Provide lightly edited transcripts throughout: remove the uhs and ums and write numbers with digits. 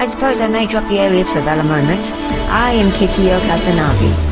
I suppose I may drop the alias for about a moment. I am Kikiyo Kasanavi.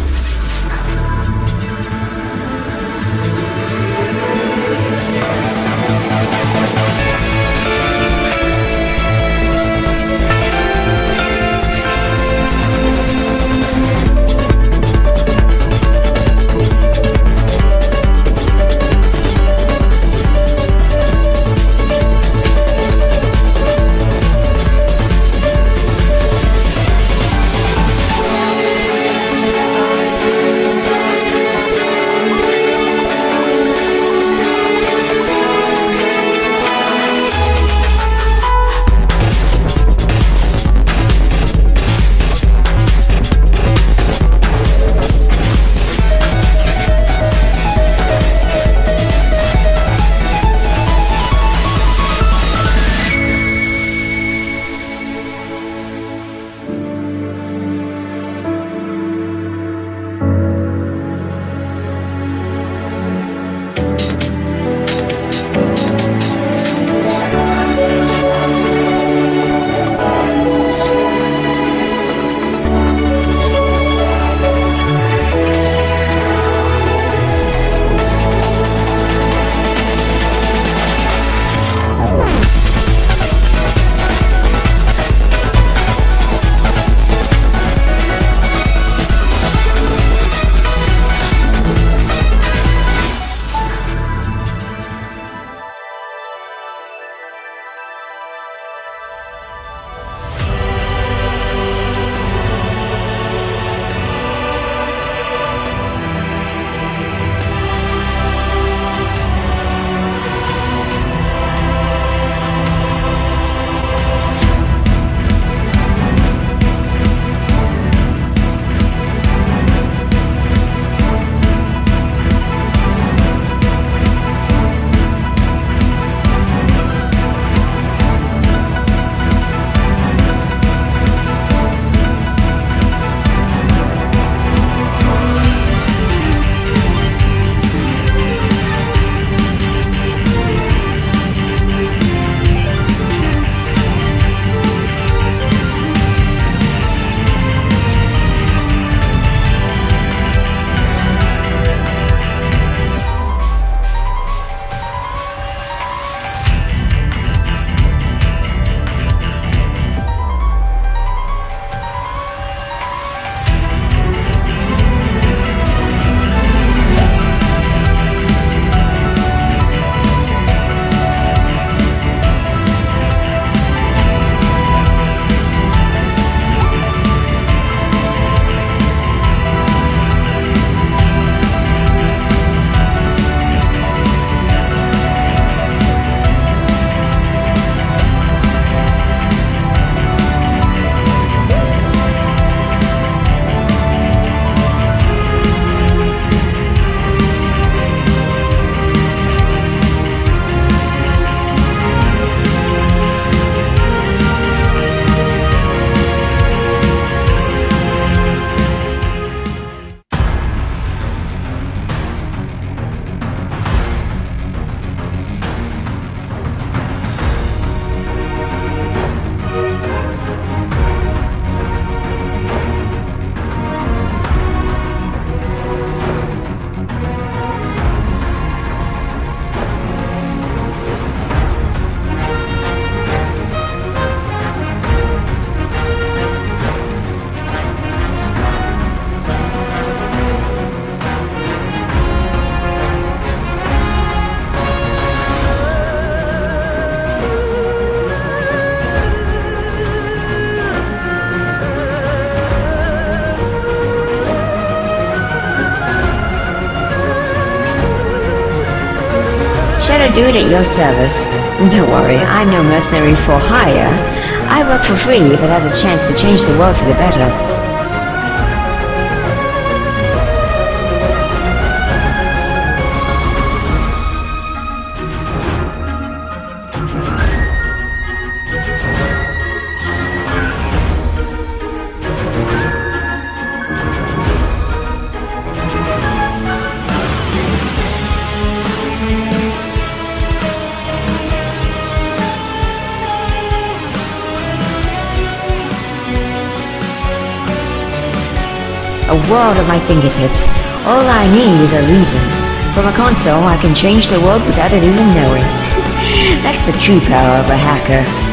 Do it at your service. Don't worry, I'm no mercenary for hire. I work for free if it has a chance to change the world for the better. a world at my fingertips. All I need is a reason. From a console, I can change the world without it even knowing. That's the true power of a hacker.